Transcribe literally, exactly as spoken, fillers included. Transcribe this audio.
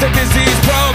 the disease, bro.